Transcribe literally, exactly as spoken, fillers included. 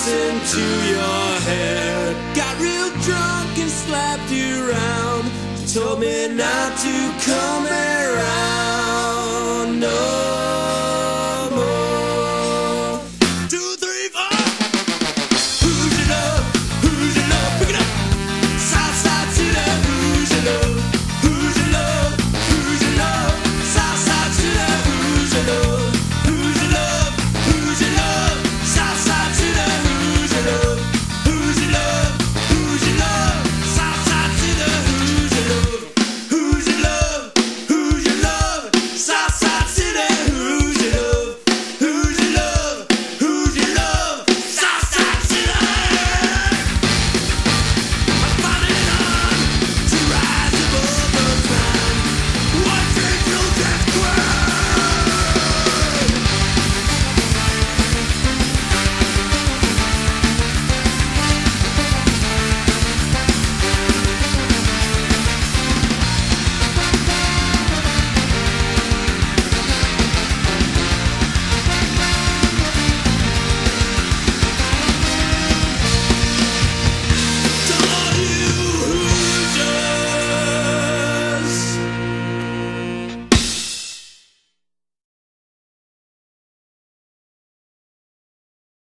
gas into your head. Got real drunk and slapped you around. You told me not to come around.